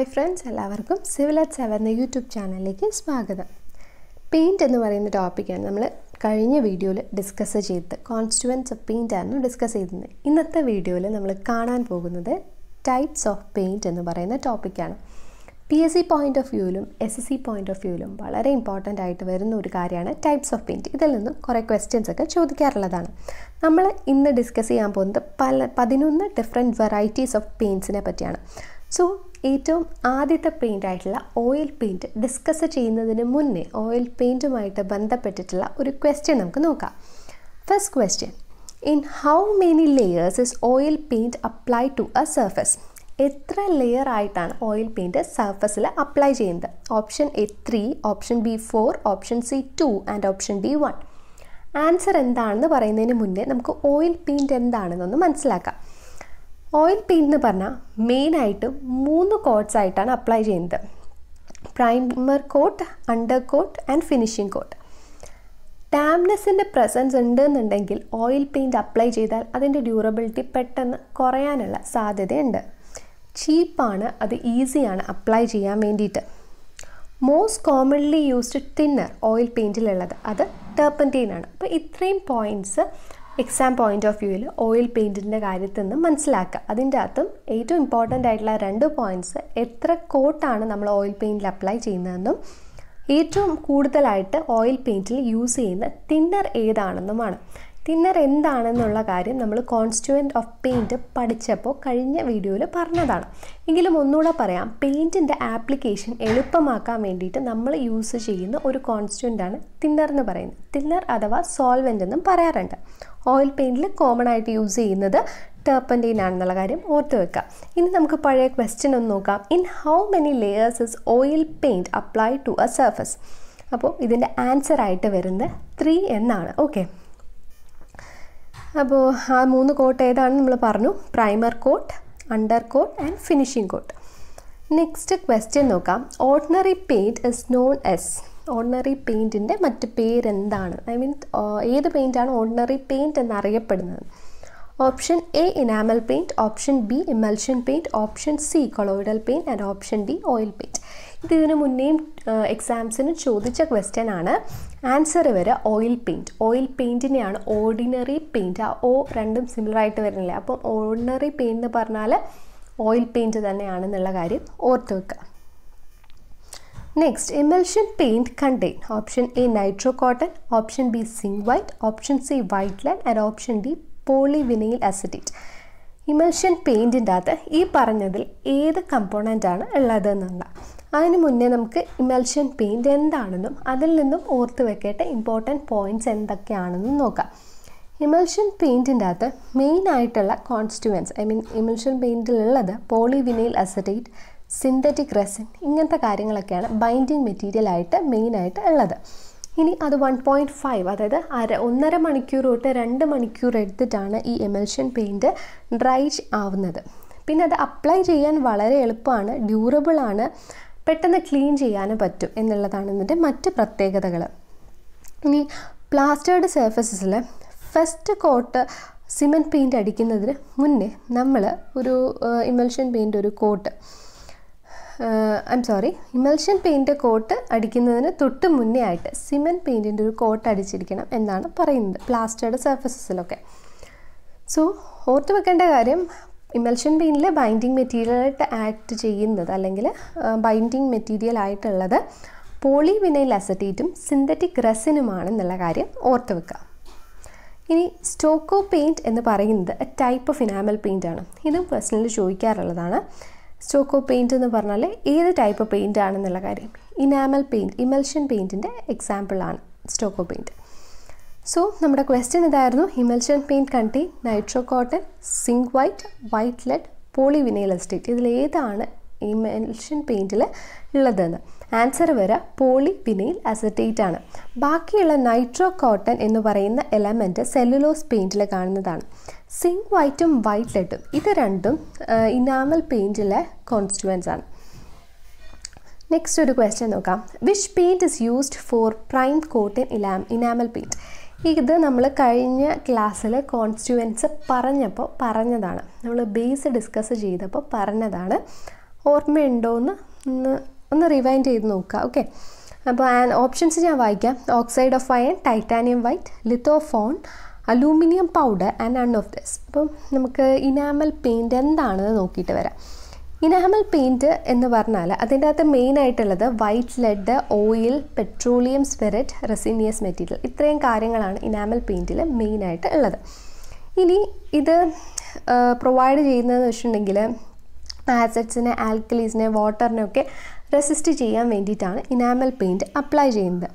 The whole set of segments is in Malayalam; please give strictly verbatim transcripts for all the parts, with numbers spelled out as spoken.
Hi friends, എല്ലാവർക്കും സിവിൽ അറ്റ് സെവൻ്റെ യൂട്യൂബ് ചാനലിലേക്ക് സ്വാഗതം. പെയിൻറ് എന്ന് പറയുന്ന ടോപ്പിക്കാണ് നമ്മൾ കഴിഞ്ഞ വീഡിയോയിൽ ഡിസ്കസ് ചെയ്തത്. കോൺസ്റ്റിറ്റ്യൂവൻസ് ഓഫ് പെയിൻറ് ആണ് ഡിസ്കസ് ചെയ്തത്. ഇന്നത്തെ വീഡിയോയിൽ നമ്മൾ കാണാൻ പോകുന്നത് ടൈപ്സ് ഓഫ് പെയിൻറ് എന്ന് പറയുന്ന ടോപ്പിക്കാണ്. P S C point of വ്യൂയിലും S S C point of വ്യൂയിലും വളരെ ഇമ്പോർട്ടൻ്റ് ആയിട്ട് വരുന്ന ഒരു കാര്യമാണ് ടൈപ്സ് ഓഫ് പെയിൻറ്. ഇതിൽ നിന്നും കുറേ ക്വസ്റ്റ്യൻസ് ഒക്കെ ചോദിക്കാറുള്ളതാണ്. നമ്മൾ ഇന്ന് ഡിസ്കസ് ചെയ്യാൻ പോകുന്നത് പല പതിനൊന്ന് ഡിഫറെൻറ്റ് വെറൈറ്റീസ് ഓഫ് പെയിൻറ്റ്സിനെ പറ്റിയാണ്. സോ ഏറ്റവും ആദ്യത്തെ പെയിൻ്റ് ആയിട്ടുള്ള ഓയിൽ പെയിൻറ്റ് ഡിസ്കസ് ചെയ്യുന്നതിന് മുന്നേ ഓയിൽ പെയിൻറ്റുമായിട്ട് ബന്ധപ്പെട്ടിട്ടുള്ള ഒരു ക്വസ്റ്റ്യൻ നമുക്ക് നോക്കാം. First question, in how many layers is oil paint apply to a surface? എത്ര ലെയർ ആയിട്ടാണ് ഓയിൽ പെയിൻറ്റ് സർഫസിൽ അപ്ലൈ ചെയ്യുന്നത്? Option A three, option B four, option C two and option D one. Answer എന്താണെന്ന് പറയുന്നതിന് മുന്നേ നമുക്ക് ഓയിൽ പെയിൻറ്റ് എന്താണെന്നൊന്ന് മനസ്സിലാക്കാം. ഓയിൽ പെയിൻ്റ് എന്ന് പറഞ്ഞാൽ മെയിനായിട്ട് മൂന്ന് കോട്ട്സ് ആയിട്ടാണ് അപ്ലൈ ചെയ്യുന്നത്. Primer coat, under coat and finishing coat. ഡാംനെസ്സിൻ്റെ പ്രസൻസ് ഉണ്ടെന്നുണ്ടെങ്കിൽ ഓയിൽ പെയിൻറ്റ് അപ്ലൈ ചെയ്താൽ അതിൻ്റെ ഡ്യൂറബിലിറ്റി പെട്ടെന്ന് കുറയാനുള്ള സാധ്യതയുണ്ട്. ചീപ്പാണ്, അത് ഈസിയാണ് അപ്ലൈ ചെയ്യാൻ വേണ്ടിയിട്ട്. Most commonly used thinner oil പെയിൻറ്റിലുള്ളത് അത് ടർപ്പൻറ്റൈനാണ്. അപ്പോൾ ഇത്രയും പോയിൻറ്റ്സ് എക്സാം പോയിൻ്റ് ഓഫ് വ്യൂവിൽ ഓയിൽ പെയിൻറ്റിൻ്റെ കാര്യത്തിൽ നിന്ന് മനസ്സിലാക്കുക. അതിൻ്റെ അകത്തും ഏറ്റവും ഇമ്പോർട്ടൻ്റ് ആയിട്ടുള്ള രണ്ട് പോയിൻറ്റ്സ്, എത്ര കോട്ടാണ് നമ്മൾ ഓയിൽ പെയിൻറ്റിൽ അപ്ലൈ ചെയ്യുന്നതെന്നും ഏറ്റവും കൂടുതലായിട്ട് ഓയിൽ പെയിൻറ്റിൽ യൂസ് ചെയ്യുന്ന തിന്നർ ഏതാണെന്നുമാണ്. തിന്നർ എന്താണെന്നുള്ള കാര്യം നമ്മൾ കോൺസ്റ്റിറ്റ്യൂവൻ്റ് ഓഫ് പെയിൻറ്റ് പഠിച്ചപ്പോൾ കഴിഞ്ഞ വീഡിയോയിൽ പറഞ്ഞതാണ്. എങ്കിലും ഒന്നുകൂടെ പറയാം, പെയിൻറ്റിൻ്റെ ആപ്ലിക്കേഷൻ എളുപ്പമാക്കാൻ വേണ്ടിയിട്ട് നമ്മൾ യൂസ് ചെയ്യുന്ന ഒരു കോൺസ്റ്റിറ്റ്യൂവൻ്റാണ് തിന്നർ എന്ന് പറയുന്നത്. തിന്നർ അഥവാ സോൾവെൻ്റ് എന്നും പറയാറുണ്ട്. ഓയിൽ പെയിൻറ്റിൽ കോമൺ ആയിട്ട് യൂസ് ചെയ്യുന്നത് ടർപ്പൻറ്റൈൻ ആണെന്നുള്ള കാര്യം ഓർത്ത് വെക്കുക. ഇനി നമുക്ക് പഴയ ക്വസ്റ്റ്യൻ ഒന്ന് നോക്കാം. In how many layers is oil paint apply to a surface? അപ്പോൾ ഇതിൻ്റെ ആൻസർ ആയിട്ട് വരുന്നത് ത്രീ എന്നാണ്. ഓക്കെ, അപ്പോൾ ആ മൂന്ന് കോട്ട് ഏതാണെന്ന് നമ്മൾ പറഞ്ഞു, primer coat, under coat and finishing coat. Next question നോക്കാം. Ordinary paint is known as, ordinary പെയിൻറ്റിൻ്റെ മറ്റ് പേരെന്താണ്? ഐ മീൻ ഏത് പെയിൻറ്റാണ് ഓർഡിനറി പെയിൻറ്റ് എന്നറിയപ്പെടുന്നത്? Option A enamel paint, option B emulsion paint, option C colloidal paint and option D oil paint. ഇതിന് മുന്നേയും എക്സാംസിന് ചോദിച്ച ക്വസ്റ്റ്യൻ ആണ്. ആൻസർ വരെ ഓയിൽ പെയിൻറ്റ്. ഓയിൽ പെയിൻറ്റിനെയാണ് ഓർഡിനറി പെയിൻറ്റ്. ആ ഓ രണ്ടും സിമിലറായിട്ട് വരുന്നില്ല. അപ്പം ഓർഡിനറി പെയിൻറ്റ് എന്ന് പറഞ്ഞാൽ ഓയിൽ പെയിൻറ്റ് തന്നെയാണെന്നുള്ള കാര്യം ഓർത്ത് വെക്കുക. Next, emulsion paint contain option A nitro cotton, option B zinc white, option C white line and option D polyvinyl acetate. Emulsion പെയിൻറ്റിൻ്റെ അകത്ത് ഈ പറഞ്ഞതിൽ ഏത് കമ്പോണൻ്റാണ് ഉള്ളതെന്നുള്ള അതിന് മുന്നേ നമുക്ക് ഇമൽഷൻ പെയിൻറ്റ് എന്താണെന്നും അതിൽ നിന്നും ഓർത്ത് വെക്കേണ്ട ഇമ്പോർട്ടൻറ്റ് പോയിൻറ്റ്സ് എന്തൊക്കെയാണെന്നും നോക്കാം. ഇമൽഷൻ പെയിൻറ്റിൻ്റെ അകത്ത് മെയിനായിട്ടുള്ള കോൺസ്റ്റിറ്റ്യൂവൻസ്, ഐ മീൻ ഇമൽഷൻ പെയിൻറ്റിലുള്ളത് പോളിവിനൈൽ അസിറ്റേറ്റ്, സിന്തറ്റിക് റെസിൻ, ഇങ്ങനത്തെ കാര്യങ്ങളൊക്കെയാണ് ബൈൻഡിങ് മെറ്റീരിയലായിട്ട് മെയിനായിട്ട് ഉള്ളത്. ഇനി അത് വൺ പോയിൻറ്റ് ഫൈവ് അതായത് അര ഒന്നര മണിക്കൂർ തൊട്ട് രണ്ട് മണിക്കൂർ എടുത്തിട്ടാണ് ഈ എമൽഷൻ പെയിൻറ്റ് ഡ്രൈ ആവുന്നത്. പിന്നെ അത് അപ്ലൈ ചെയ്യാൻ വളരെ എളുപ്പമാണ്, ഡ്യൂറബിളാണ്, പെട്ടെന്ന് ക്ലീൻ ചെയ്യാനും പറ്റും എന്നുള്ളതാണ് ഇതിൻ്റെ മറ്റ് പ്രത്യേകതകൾ. ഇനി പ്ലാസ്റ്റേർഡ് സർഫസസിൽ ഫസ്റ്റ് കോട്ട് സിമെൻറ്റ് പെയിൻറ്റ് അടിക്കുന്നതിന് മുന്നേ നമ്മൾ ഒരു ഇമൽഷൻ പെയിൻ്റ് ഒരു coat I'm sorry emulsion paint coat അടിക്കുന്നതിന് തൊട്ട് മുന്നേ ആയിട്ട് സിമെൻറ്റ് പെയിൻറ്റിൻ്റെ ഒരു കോട്ട് അടിച്ചിരിക്കണം എന്നാണ് പറയുന്നത് പ്ലാസ്റ്റേർഡ് സർഫസസിലൊക്കെ. സോ ഓർത്ത് വെക്കേണ്ട കാര്യം, ഇമൽഷൻ പെയിൻറ്റിൽ ബൈൻഡിങ് മെറ്റീരിയലായിട്ട് ആക്ട് ചെയ്യുന്നത് അല്ലെങ്കിൽ ബൈൻഡിങ് മെറ്റീരിയൽ ആയിട്ടുള്ളത് പോളിവിനൈൽ അസറ്റേറ്റും സിന്തറ്റിക് റെസിനുമാണെന്നുള്ള കാര്യം ഓർത്ത് വെക്കുക. ഇനി സ്റ്റോക്കോ പെയിൻറ്റ് എന്ന് പറയുന്നത് ടൈപ്പ് ഓഫ് ഇനാമൽ പെയിൻറ്റാണ്. ഇതും ക്വസ്റ്റനിൽ ചോദിക്കാറുള്ളതാണ്. സ്റ്റോക്കോ പെയിൻറ്റ് എന്ന് പറഞ്ഞാൽ ഏത് ടൈപ്പ് പെയിൻ്റ് ആണെന്നുള്ള കാര്യം. ഇനാമൽ പെയിൻറ്റ്, ഇമൽഷൻ പെയിൻറ്റിൻ്റെ എക്സാമ്പിളാണ് സ്റ്റോക്കോ പെയിൻറ്റ്. സോ നമ്മുടെ ക്വസ്റ്റ്യൻ ഇതായിരുന്നു. Emulsion paint contain nitro cotton, zinc white, white lead, polyvinyl acetate. ഇതിലേതാണ് ഇമൽഷൻ പെയിൻറ്റിൽ ഉള്ളതെന്ന് ആൻസർ വരെ പോളിവിനൈൽ അസിറ്റേറ്റ് ആണ്. ബാക്കിയുള്ള നൈട്രോ കോട്ടൺ എന്ന് പറയുന്ന എലമെൻറ്റ് സെല്ലുലോസ് പെയിൻറ്റിൽ കാണുന്നതാണ്. സിങ്ക് വൈറ്റും വൈറ്റ് ലെഡും ഇത് രണ്ടും ഇനാമൽ പെയിൻറ്റിലെ കോൺസ്റ്റിറ്റ്യൂവൻസ് ആണ്. നെക്സ്റ്റ് ഒരു ക്വസ്റ്റ്യൻ നോക്കാം. Which paint is used for prime coat in ഇലാ ഇനാമൽ പെയിൻറ്റ്? ഇത് നമ്മൾ കഴിഞ്ഞ ക്ലാസ്സിൽ കോൺസ്റ്റിറ്റ്യൂവൻസ് പറഞ്ഞപ്പോൾ പറഞ്ഞതാണ്, നമ്മൾ ബേസ് ഡിസ്കസ് ചെയ്തപ്പോൾ പറഞ്ഞതാണ്. ഓർമ്മയുണ്ടോ എന്ന് ഒന്ന് റിവൈൻഡ് ചെയ്ത് നോക്കുക. ഓക്കെ, അപ്പോൾ ഓപ്ഷൻസ് ഞാൻ വായിക്കാം. Oxide of iron, titanium white, lithophone, aluminium powder and none of this. അപ്പം നമുക്ക് ഇനാമൽ പെയിൻറ്റ് എന്താണെന്ന് നോക്കിയിട്ട് വരാം. ഇനാമൽ പെയിൻറ്റ് എന്ന് പറഞ്ഞാൽ അതിൻ്റെ അകത്ത് മെയിനായിട്ടുള്ളത് white lead, oil, petroleum spirit, resinous material, ഇത്രയും കാര്യങ്ങളാണ് ഇനാമൽ പെയിൻറ്റിൽ മെയിനായിട്ട് ഉള്ളത്. ഇനി ഇത് പ്രൊവൈഡ് ചെയ്യുന്നതെന്ന് വെച്ചിട്ടുണ്ടെങ്കിൽ ആസിഡ്സിനെ, ആൽക്കലീസിനെ, വാട്ടറിനെയൊക്കെ റെസിസ്റ്റ് ചെയ്യാൻ വേണ്ടിയിട്ടാണ് ഇനാമൽ പെയിൻറ്റ് അപ്ലൈ ചെയ്യുന്നത്.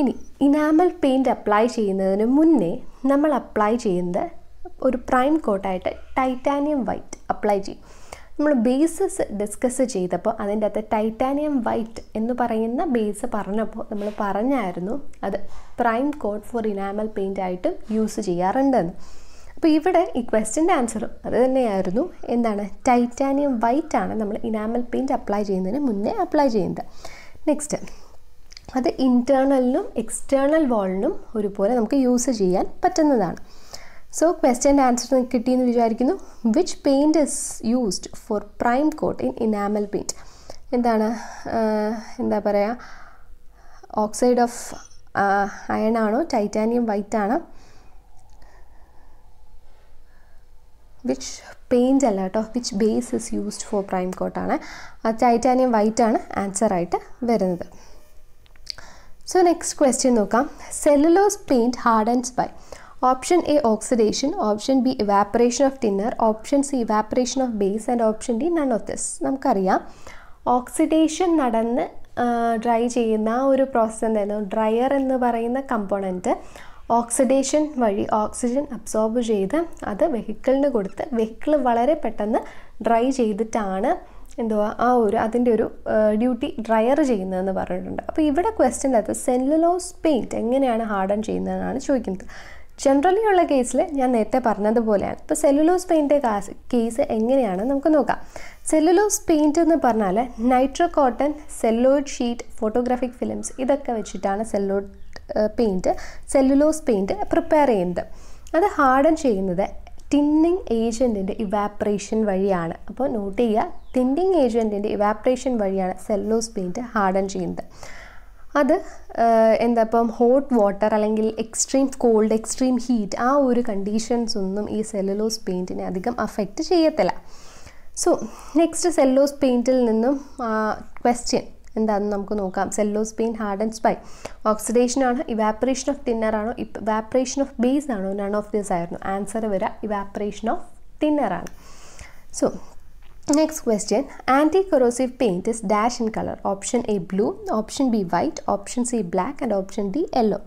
ഇനി ഇനാമൽ പെയിൻറ്റ് അപ്ലൈ ചെയ്യുന്നതിന് മുന്നേ നമ്മൾ അപ്ലൈ ചെയ്യുന്നത് ഒരു പ്രൈം കോട്ടായിട്ട് ടൈറ്റാനിയം വൈറ്റ് അപ്ലൈ ചെയ്യും. നമ്മൾ ബേസസ് ഡിസ്കസ് ചെയ്തപ്പോൾ അതിൻ്റെ അകത്ത് ടൈറ്റാനിയം വൈറ്റ് എന്ന് പറയുന്ന ബേസ് പറഞ്ഞപ്പോൾ നമ്മൾ പറഞ്ഞായിരുന്നു അത് prime coat for enamel paint ആയിട്ട് യൂസ് ചെയ്യാറുണ്ടെന്ന്. അപ്പോൾ ഇവിടെ ഈ ക്വസ്റ്റ്യൻ്റെ ആൻസറും അത് തന്നെയായിരുന്നു. എന്താണ്? ടൈറ്റാനിയം വൈറ്റ് ആണ് നമ്മൾ ഇനാമൽ പെയിൻറ്റ് അപ്ലൈ ചെയ്യുന്നതിന് മുന്നേ അപ്ലൈ ചെയ്യുന്നത്. നെക്സ്റ്റ്, അത് ഇൻറ്റേർണലിനും എക്സ്റ്റേർണൽ വാളിനും ഒരുപോലെ നമുക്ക് യൂസ് ചെയ്യാൻ പറ്റുന്നതാണ്. സോ ക്വസ്റ്റ്യൻ്റെ ആൻസർ കിട്ടിയെന്ന് വിചാരിക്കുന്നു. Which paint is used for prime coat in enamel paint? എന്താണ്, എന്താ പറയുക, ഓക്സൈഡ് ഓഫ് അയണാണോ, ടൈറ്റാനിയം വൈറ്റ് ആണോ? which paint അല്ല കേട്ടോ, which base is used for prime coat ആണ്. അത് ടൈറ്റാനിയം വൈറ്റ് ആണ് ആൻസർ ആയിട്ട് വരുന്നത്. സോ നെക്സ്റ്റ് ക്വസ്റ്റ്യൻ നോക്കാം. Cellulose paint hardens by option A oxidation, option B evaporation of thinner, option C evaporation of base and option D none of this. നമുക്കറിയാം ഓക്സിഡേഷൻ നടന്ന് ഡ്രൈ ചെയ്യുന്ന ഒരു പ്രോസസ്സ് എന്തായിരുന്നു? ഡ്രയർ എന്ന് പറയുന്ന കമ്പോണൻറ്റ് ഓക്സിഡേഷൻ വഴി ഓക്സിജൻ അബ്സോർബ് ചെയ്ത് അത് വെഹിക്കിളിന് കൊടുത്ത് വെഹിക്കിൾ വളരെ പെട്ടെന്ന് ഡ്രൈ ചെയ്തിട്ടാണ് എന്തുവാ ആ ഒരു അതിൻ്റെ ഒരു ഡ്യൂട്ടി ഡ്രയർ ചെയ്യുന്നതെന്ന് പറഞ്ഞിട്ടുണ്ട്. അപ്പോൾ ഇവിടെ ക്വസ്റ്റ്യൻ അത് സെല്ലുലോസ് പെയിൻറ്റ് എങ്ങനെയാണ് ഹാർഡൻ ചെയ്യുന്നതെന്നാണ് ചോദിക്കുന്നത്. ജനറലി ഉള്ള കേസിൽ ഞാൻ നേരത്തെ പറഞ്ഞതുപോലെയാണ്. ഇപ്പോൾ സെല്ലുലോസ് പെയിൻറ്റ് കേസ് എങ്ങനെയാണ് നമുക്ക് നോക്കാം. സെല്ലുലോസ് പെയിൻറ്റ് എന്ന് പറഞ്ഞാൽ nitro cotton, celluloid sheet, photographic films ഇതൊക്കെ വെച്ചിട്ടാണ് celluloid paint, cellulose paint prepare ചെയ്യുന്നത്. അത് ഹാർഡൻ ചെയ്യുന്നത് തിന്നിങ് ഏജൻറ്റിൻ്റെ ഇവാപ്പറേഷൻ വഴിയാണ്. അപ്പോൾ നോട്ട് ചെയ്യുക, തിന്നിങ് ഏജൻറ്റിൻ്റെ ഇവാപ്പറേഷൻ വഴിയാണ് സെല്ലുലോസ് പെയിൻറ്റ് ഹാർഡൻ ചെയ്യുന്നത്. അത് എന്താ ഇപ്പം ഹോട്ട് വാട്ടർ അല്ലെങ്കിൽ എക്സ്ട്രീം കോൾഡ്, എക്സ്ട്രീം ഹീറ്റ് ആ ഒരു കണ്ടീഷൻസ് ഒന്നും ഈ സെല്ലുലോസ് പെയിൻറ്റിനെ അധികം അഫക്റ്റ് ചെയ്യത്തില്ല. സോ നെക്സ്റ്റ് സെല്ലുലോസ് പെയിൻറ്റിൽ നിന്നും ക്വസ്റ്റ്യൻ എന്താണെന്ന് നമുക്ക് നോക്കാം. Cellulose paint hardens by oxidation ആണോ, ഇവാപ്പറേഷൻ ഓഫ് ടിന്നർ ആണോ, ഇവാപ്പറേഷൻ ഓഫ് ബേസ് ആണോ? നൺ ഓഫ് ദിസ് ആയിരുന്നു ആൻസർ വരിക, ഇവാപ്പറേഷൻ ഓഫ് ടിന്നർ ആണ്. So next question, anti corrosive paint is dash in colour, option A blue, option B white, option C black and option D yellow.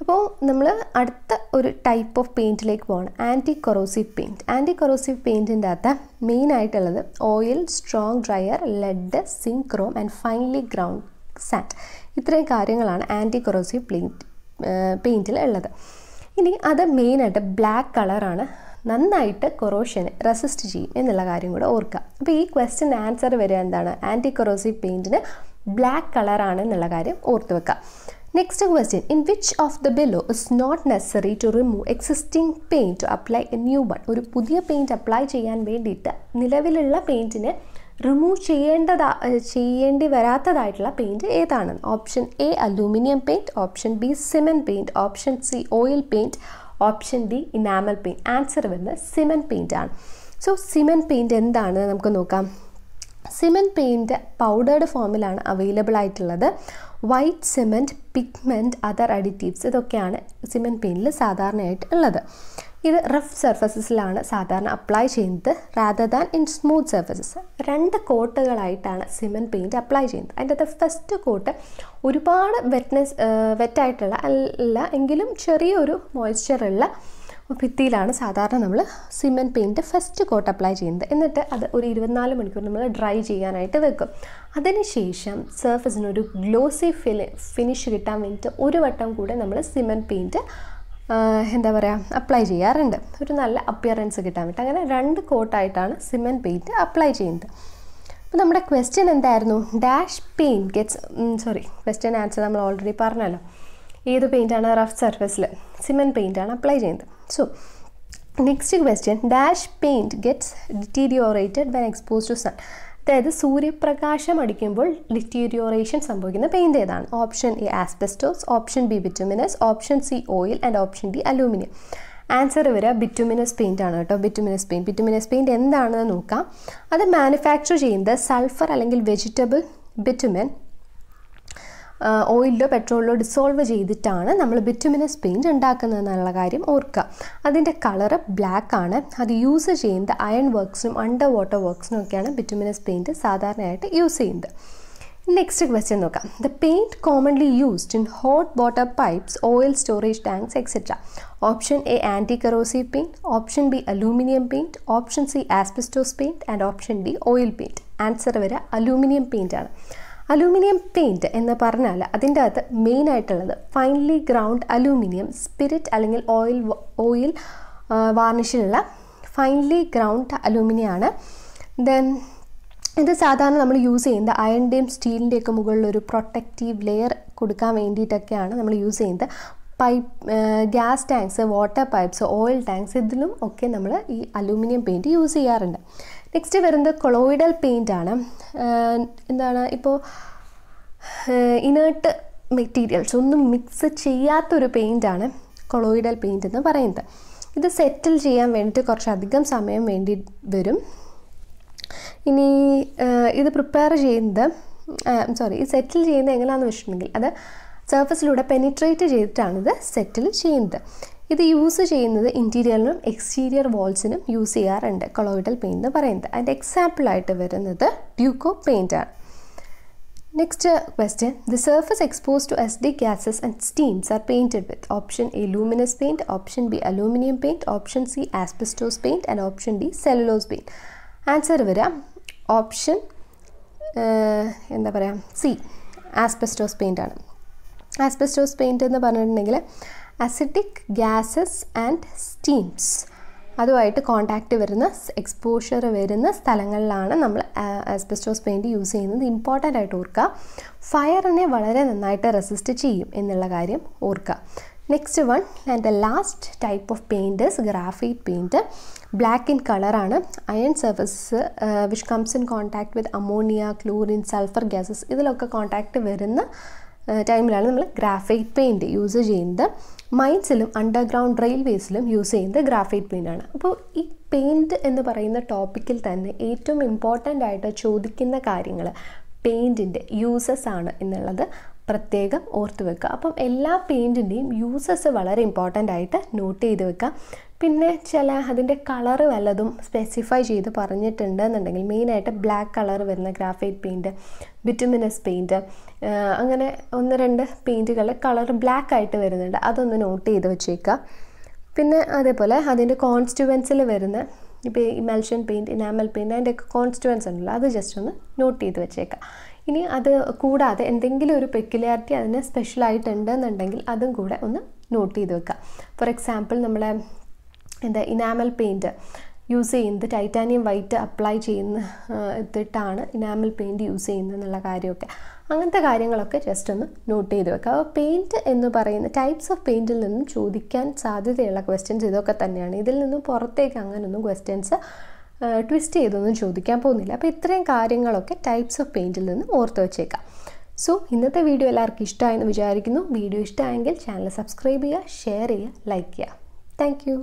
അപ്പോൾ നമ്മൾ അടുത്ത ഒരു ടൈപ്പ് ഓഫ് പെയിൻറ്റിലേക്ക് പോകണം, anti corrosive paint. Anti corrosive പെയിൻറ്റിൻ്റെ അകത്ത് മെയിനായിട്ടുള്ളത് oil, strong dryer, lead, zinc, chrome and finally ground sand. ഇത്രയും കാര്യങ്ങളാണ് ആൻറ്റി കൊറോസീവ് പെയിൻറ്റ് പെയിൻറ്റിൽ ഉള്ളത്. ഇനി അത് മെയിനായിട്ട് ബ്ലാക്ക് കളറാണ്, നന്നായിട്ട് കൊറോഷനെ റെസിസ്റ്റ് ചെയ്യും എന്നുള്ള കാര്യം കൂടെ ഓർക്കുക. അപ്പോൾ ഈ ക്വസ്റ്റ്യൻ ആൻസർ വരിക എന്താണ്? ആൻറ്റി കൊറോസീവ് പെയിൻറ്റിന് ബ്ലാക്ക് കളറാണ് എന്നുള്ള കാര്യം ഓർത്ത് വെക്കുക. Next question, in which of the below is not necessary to remove existing paint to apply a new one? ഒരു പുതിയ പെയിൻറ്റ് അപ്ലൈ ചെയ്യാൻ വേണ്ടിയിട്ട് നിലവിലുള്ള പെയിൻറ്റിനെ റിമൂവ് ചെയ്യേണ്ടതാ ചെയ്യേണ്ടി വരാത്തതായിട്ടുള്ള പെയിൻറ്റ് ഏതാണെന്ന്? Option A aluminium paint, option B cement paint, option C oil paint, option D enamel paint. Answer വരുന്നത് സിമൻ പെയിൻറ്റ് ആണ്. സോ സിമൻ പെയിൻറ്റ് എന്താണെന്ന് നമുക്ക് നോക്കാം. സിമൻറ്റ് പെയിൻറ്റ് പൗഡേർഡ് ഫോമിലാണ് അവൈലബിൾ ആയിട്ടുള്ളത്. White, cement, pigment, other additives ഇതൊക്കെയാണ് സിമൻറ്റ് പെയിൻറ്റിൽ സാധാരണയായിട്ട് ഉള്ളത്. ഇത് റഫ് സർഫസസിലാണ് സാധാരണ അപ്ലൈ ചെയ്യുന്നത് rather than in smooth surfaces. രണ്ട് കോട്ടുകളായിട്ടാണ് സിമൻറ്റ് പെയിൻറ്റ് അപ്ലൈ ചെയ്യുന്നത്. അതിൻ്റെ അത് ഫസ്റ്റ് കോട്ട് ഒരുപാട് വെറ്റ്നെസ് വെറ്റായിട്ടുള്ള അല്ല എങ്കിലും ചെറിയൊരു മോയ്സ്ചറുള്ള ഭിത്തിയിലാണ് സാധാരണ നമ്മൾ cement paint first coat apply ചെയ്യുന്നത്. എന്നിട്ട് അത് ഒരു ഇരുപത്തിനാല് മണിക്കൂർ നമ്മൾ ഡ്രൈ ചെയ്യാനായിട്ട് വെക്കും. അതിനുശേഷം സർഫസിനൊരു ഗ്ലോസി ഫിലി ഫിനിഷ് കിട്ടാൻ വേണ്ടിയിട്ട് ഒരു വട്ടം കൂടെ നമ്മൾ സിമൻറ്റ് പെയിൻറ്റ് എന്താ പറയുക അപ്ലൈ ചെയ്യാറുണ്ട്, ഒരു നല്ല അപ്പിയറൻസ് കിട്ടാൻ വേണ്ടി. അങ്ങനെ രണ്ട് കോട്ടായിട്ടാണ് സിമൻറ്റ് പെയിൻറ്റ് അപ്ലൈ ചെയ്യുന്നത്. അപ്പോൾ നമ്മുടെ ക്വസ്റ്റ്യൻ എന്തായിരുന്നു? Dash paint gets sorry question answer നമ്മൾ ഓൾറെഡി പറഞ്ഞല്ലോ. ഏത് പെയിൻറ്റാണ്? റഫ് സർഫസിൽ സിമൻറ്റ് പെയിൻറ്റാണ് അപ്ലൈ ചെയ്യുന്നത്. So next question, dash paint gets deteriorated when expose to sun. that is Surya Prakasham adikumbol deterioration sambhavikkunna paint edana. Option A asbestos, option B bituminous, option C oil and option D aluminium. Answer vera bituminous paint aanu ketto bituminous paint bituminous paint endaanu nokka adu manufacture cheyyunnathu sulfur allengil vegetable bitumen Uh, oil or petrol or dissolve cheyidittana nammal bituminous paint undaakkunna ennulla karyam orkka adinte color black aanu adu use cheyyunnathu iron works um underwater works um okkaana bituminous paint sadharanayittu use cheyyunnathu. Next question nokka the paint commonly used in hot water pipes, oil storage tanks, etc. Option A anti-corrosive paint, option B aluminium paint, option C asbestos paint and option D oil paint. Answer vera aluminium paint aanu. Aluminium paint enna parnal adinte athu main aayittulladu finely ground aluminium spirit allengil oil oil uh, varnish illa finely ground aluminium aanu. Then ഇത് സാധാരണ നമ്മൾ യൂസ് ചെയ്യുന്നത് അയണിന്റെയും സ്റ്റീലിന്റെയും ഒക്കെ മുകളിൽ ഒരു പ്രൊട്ടക്റ്റീവ് ലെയർ കൊടുക്കാൻ വേണ്ടിയിട്ടൊക്കെയാണ് നമ്മൾ യൂസ് ചെയ്യുന്നത്. Pipe gas tanks, water pipes, oil tanks ഇതിലും ഒക്കെ നമ്മൾ ഈ അലൂമിനിയം പെയിന്റ് യൂസ് ചെയ്യാറുണ്ട്. നെക്സ്റ്റ് വരുന്നത് കൊളോയിഡൽ പെയിന്റ് ആണ്. എന്താണ് ഇപ്പോൾ ഇനർട്ട് മെറ്റീരിയൽസ് ഒന്നും മിക്സ് ചെയ്യാത്ത ഒരു പെയിന്റ് ആണ് കൊളോയിഡൽ പെയിന്റ് എന്ന് പറയുന്നത്. ഇത് സെറ്റിൽ ചെയ്യാൻ വേണ്ടിയിട്ട് കുറച്ചധികം സമയം വേണ്ടി വരും. ഇനി ഇത് പ്രിപ്പയർ ചെയ്യുന്നത് സോറി ഇത് സെറ്റിൽ ചെയ്യുന്നത് എങ്ങനെയാണെന്ന് വെച്ചിട്ടുണ്ടെങ്കിൽ അത് സർഫസിലൂടെ പെനിട്രേറ്റ് ചെയ്തിട്ടാണ് ഇത് സെറ്റിൽ ചെയ്യുന്നത്. ഇത് യൂസ് ചെയ്യുന്നത് ഇൻറ്റീരിയറിനും എക്സ്റ്റീരിയർ വാൾസിനും യൂസ് ചെയ്യാറുണ്ട് കൊളോയിഡൽ പെയിന്റ് എന്ന് പറയുന്നത്. അതിൻ്റെ എക്സാമ്പിളായിട്ട് വരുന്നത് ഡ്യൂക്കോ പെയിൻ്റാണ്. Next question the surface expose to acidic gases and steams are painted with option A luminous paint, option B aluminium paint, option C asbestos paint and option D cellulose paint. Answer വരാം ഓപ്ഷൻ എന്താ പറയുക സി ആസ്ബെസ്റ്റോസ് പെയിൻ്റ് ആണ്. ആസ്ബെസ്റ്റോസ് പെയിൻറ്റ് എന്ന് പറഞ്ഞിട്ടുണ്ടെങ്കിൽ അസിഡിക് ഗ്യാസസ് ആൻഡ് സ്റ്റീംസ് അതുമായിട്ട് കോൺടാക്റ്റ് വരുന്ന എക്സ്പോഷർ വരുന്ന സ്ഥലങ്ങളിലാണ് നമ്മൾ ആസ്ബെസ്റ്റോസ് പെയിൻറ്റ് യൂസ് ചെയ്യുന്നത്. ഇമ്പോർട്ടൻ്റ് ആയിട്ട് ഓർക്കുക ഫയറിനെ വളരെ നന്നായിട്ട് റെസിസ്റ്റ് ചെയ്യും എന്നുള്ള കാര്യം ഓർക്കുക. Next one and the last type of painters graphite paint black in കളറാണ്. Iron surface which comes in contact with ammonia, chlorine, sulphur gases ഇതിലൊക്കെ കോൺടാക്റ്റ് വരുന്ന ടൈമിലാണ് നമ്മൾ ഗ്രാഫൈറ്റ് പെയിൻറ്റ് യൂസ് ചെയ്യുന്നത്. മൈൻസിലും അണ്ടർഗ്രൗണ്ട് റെയിൽവേസിലും യൂസ് ചെയ്യുന്നത് ഗ്രാഫൈറ്റ് പെയിൻ്റാണ്. അപ്പോൾ ഈ പെയിൻറ്റ് എന്ന് പറയുന്ന ടോപ്പിക്കിൽ തന്നെ ഏറ്റവും ഇമ്പോർട്ടൻ്റ് ആയിട്ട് ചോദിക്കുന്ന കാര്യങ്ങൾ പെയിൻറ്റിൻ്റെ യൂസസ് ആണ് എന്നുള്ളത് പ്രത്യേകം ഓർത്ത് വെക്കുക. അപ്പം എല്ലാ പെയിൻറ്റിൻ്റെയും യൂസസ് വളരെ ഇമ്പോർട്ടൻ്റ് ആയിട്ട് നോട്ട് ചെയ്ത് വെക്കുക. പിന്നെ ചില അതിൻ്റെ കളറ് വല്ലതും സ്പെസിഫൈ ചെയ്ത് പറഞ്ഞിട്ടുണ്ട് എന്നുണ്ടെങ്കിൽ മെയിനായിട്ട് ബ്ലാക്ക് കളർ വരുന്ന ഗ്രാഫൈറ്റ് പെയിൻറ്റ്, ബിറ്റുമിനസ് പെയിൻറ്റ്, അങ്ങനെ ഒന്ന് രണ്ട് പെയിൻറ്റുകൾ കളർ ബ്ലാക്ക് ആയിട്ട് വരുന്നുണ്ട്, അതൊന്ന് നോട്ട് ചെയ്ത് വെച്ചേക്കുക. പിന്നെ അതേപോലെ അതിൻ്റെ കോൺസ്റ്റുവൻസിൽ വരുന്ന ഇപ്പോൾ ഇമൽഷൻ പെയിൻറ്റ്, ഇനാമൽ പെയിൻറ്റ് അതിൻ്റെയൊക്കെ കോൺസ്റ്റുവൻസ് ഉണ്ടല്ലോ അത് ജസ്റ്റ് ഒന്ന് നോട്ട് ചെയ്ത് വെച്ചേക്കുക. ഇനി അത് കൂടാതെ എന്തെങ്കിലും ഒരു പെക്യുലാരിറ്റി അതിന് സ്പെഷ്യലായിട്ടുണ്ട് എന്നുണ്ടെങ്കിൽ അതും കൂടെ ഒന്ന് നോട്ട് ചെയ്ത് വെക്കുക. ഫോർ എക്സാമ്പിൾ നമ്മളെ എന്താ ഇനാമൽ പെയിൻറ്റ് യൂസ് ചെയ്യുന്നത് ടൈറ്റാനിയം വൈറ്റ് അപ്ലൈ ചെയ്യുന്ന ഇതിട്ടാണ് ഇനാമൽ പെയിൻറ്റ് യൂസ് ചെയ്യുന്നത് എന്നുള്ള കാര്യമൊക്കെ അങ്ങനത്തെ കാര്യങ്ങളൊക്കെ ജസ്റ്റ് ഒന്ന് നോട്ട് ചെയ്ത് വെക്കുക. അപ്പോൾ പെയിൻറ്റ് എന്ന് പറയുന്ന ടൈപ്സ് ഓഫ് പെയിൻറ്റിൽ നിന്നും ചോദിക്കാൻ സാധ്യതയുള്ള ക്വസ്റ്റ്യൻസ് ഇതൊക്കെ തന്നെയാണ്. ഇതിൽ നിന്നും പുറത്തേക്ക് അങ്ങനെയൊന്നും ക്വസ്റ്റ്യൻസ് ട്വിസ്റ്റ് ചെയ്തൊന്നും ചോദിക്കാൻ പോകുന്നില്ല. അപ്പോൾ ഇത്രയും കാര്യങ്ങളൊക്കെ ടൈപ്സ് ഓഫ് പെയിൻറ്റിൽ നിന്ന് ഓർത്ത് വെച്ചേക്കാം. സോ ഇന്നത്തെ വീഡിയോ എല്ലാവർക്കും ഇഷ്ടമായെന്ന് വിചാരിക്കുന്നു. വീഡിയോ ഇഷ്ടമായെങ്കിൽ ചാനൽ സബ്സ്ക്രൈബ് ചെയ്യുക, ഷെയർ ചെയ്യുക, ലൈക്ക് ചെയ്യുക. Thank U.